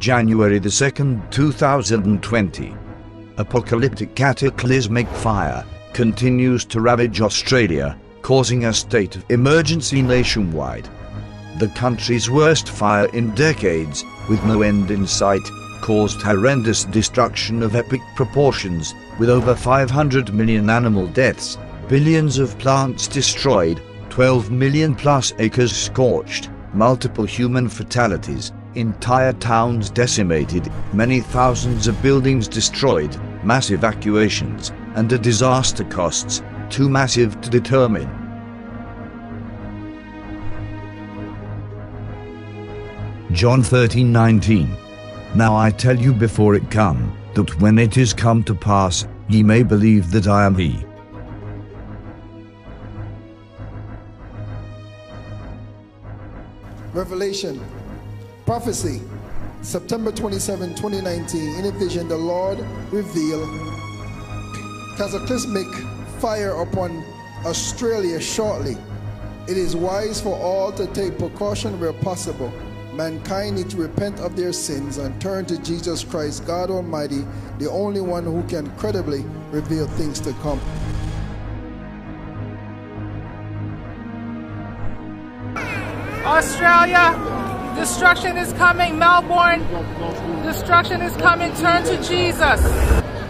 January the 2nd, 2020. Apocalyptic cataclysmic fire continues to ravage Australia, causing a state of emergency nationwide. The country's worst fire in decades, with no end in sight, caused horrendous destruction of epic proportions, with over 500 million animal deaths, billions of plants destroyed, 12 million plus acres scorched, multiple human fatalities, entire towns decimated, many thousands of buildings destroyed, mass evacuations, and the disaster costs, too massive to determine. John 13:19. Now I tell you before it come, that when it is come to pass, ye may believe that I am he. Revelation, prophecy, September 27, 2019. In a vision, the Lord revealed cataclysmic fire upon Australia shortly. It is wise for all to take precaution where possible. Mankind need to repent of their sins and turn to Jesus Christ, God Almighty, the only one who can credibly reveal things to come. Australia, destruction is coming. Melbourne, destruction is coming. Turn to Jesus.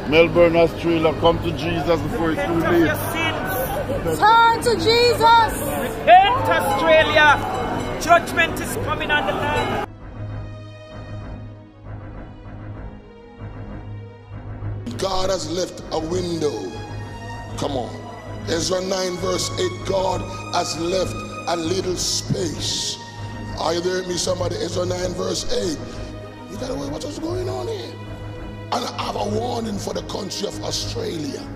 Melbourne, Australia, come to Jesus before it's too late. Turn to Jesus. Repent, Australia. Judgment is coming on the land. God has left a window. Come on. Ezra 9 verse 8. God has left a little space. Are you there with me, somebody? Ezra 9 verse 8. You gotta wait, what's going on here? And I have a warning for the country of Australia.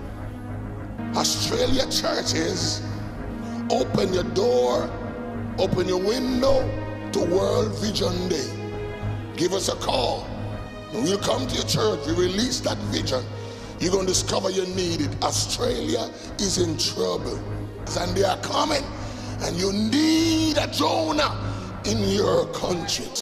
Australia churches, open your door. Open your window to World Vision Day. Give us a call. When you come to your church, you release that vision. You're going to discover you need it. Australia is in trouble. And they are coming. And you need a Jonah in your conscience.